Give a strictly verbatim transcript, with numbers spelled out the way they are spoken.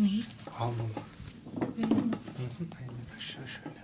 Neyi? Alnımı. Benim mi? Aynen aşağı şöyle.